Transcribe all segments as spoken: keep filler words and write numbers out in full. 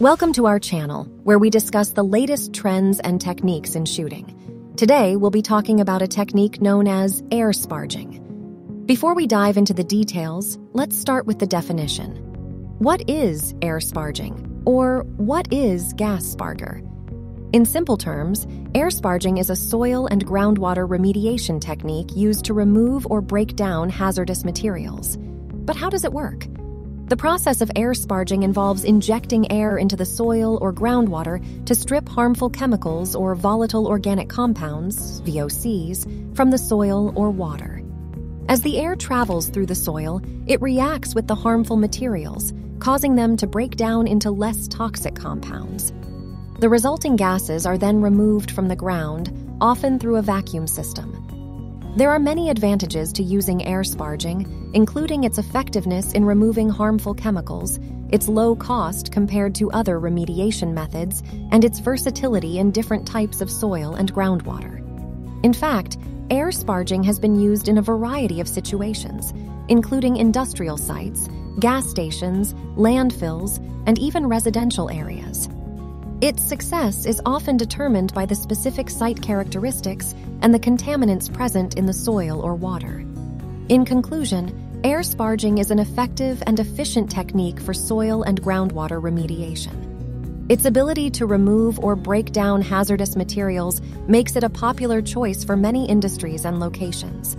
Welcome to our channel, where we discuss the latest trends and techniques in shooting. Today, we'll be talking about a technique known as air sparging. Before we dive into the details, let's start with the definition. What is air sparging, or what is gas sparger? In simple terms, air sparging is a soil and groundwater remediation technique used to remove or break down hazardous materials. But how does it work? The process of air sparging involves injecting air into the soil or groundwater to strip harmful chemicals or volatile organic compounds, V O Cs, from the soil or water. As the air travels through the soil, it reacts with the harmful materials, causing them to break down into less toxic compounds. The resulting gases are then removed from the ground, often through a vacuum system. There are many advantages to using air sparging, including its effectiveness in removing harmful chemicals, its low cost compared to other remediation methods, and its versatility in different types of soil and groundwater. In fact, air sparging has been used in a variety of situations, including industrial sites, gas stations, landfills, and even residential areas. Its success is often determined by the specific site characteristics and the contaminants present in the soil or water. In conclusion, air sparging is an effective and efficient technique for soil and groundwater remediation. Its ability to remove or break down hazardous materials makes it a popular choice for many industries and locations.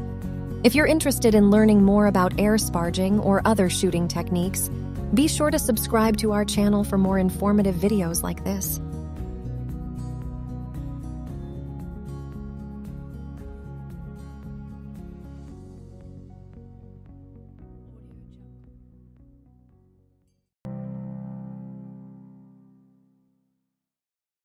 If you're interested in learning more about air sparging or other shooting techniques, be sure to subscribe to our channel for more informative videos like this.